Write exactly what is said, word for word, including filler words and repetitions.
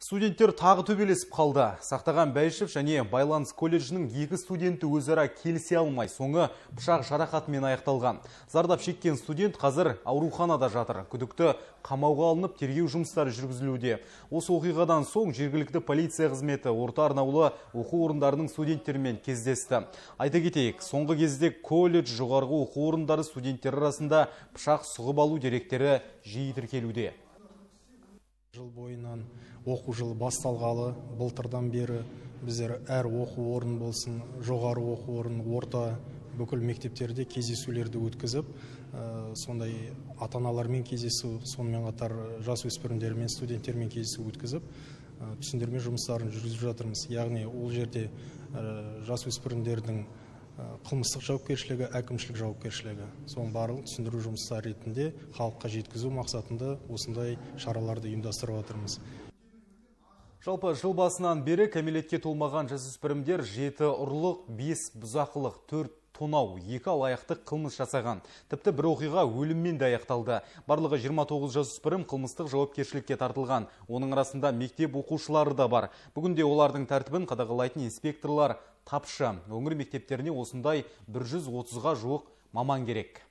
Студенттер тағы төбелесіп қалды. Сақтаған Бәйшев және Байланыс колледжінің екі студенті өзара келсе алмай, соңы пышақ жарақатымен аяқталған. Зардап шеккен студент қазір ауруханада жатыр. Күдікті қамауға алынып, тергеу жұмыстары жүргізілуде. Осы оқиғадан соң жергілікті полиция қызметі орта арнаулы оқу орындарының студенттерімен кездесті. Айта кетейік, соңғы кезде колледж, жоғарғы оқу орындары студенттер арасында пышақ сұғып алу деректері жиі тіркелуде. Жыл бойынан оқу жылы басталғалы, былтырдан бері біздер әр оқу орын болсын, жоғары оқу орын, орта, бүкіл мектептерде кездесулерді өткізіп, сондай ата-аналармен кездесу, сонымен қатар жасөспірімдермен, студенттермен кездесу өткізіп, түсіндірме жұмыстарын жүргізіп жатырмыз. Яғни ол жерде жасөспірімдердің қылмыстық жауапкершілігі, әкімшілік жауапкершілігі. Соның барлығын түсіндіру жұмыстары ретінде халыққа жеткізу мақсатында осындай шараларды ұйымдастырып отырмыз. Жалпы жыл басынан бері кәмелетке толмаған жасөспірімдер жеті ұрлық, бес бұзақылық, төрт тонау, екі алаяқтық қылмыс жасаған. Тіпті бір оқиға өліммен де аяқталды. Барлығы жиырма тоғыз жасөспірім қылмыстық жауапкершілікке тартылған. Оның арасында мектеп оқушылары да бар. Бүгінде олардың тәртібін қадағалайтын инспекторлар тапшы. Өңір мектептеріне осындай бір жүз отызға жуық маман керек.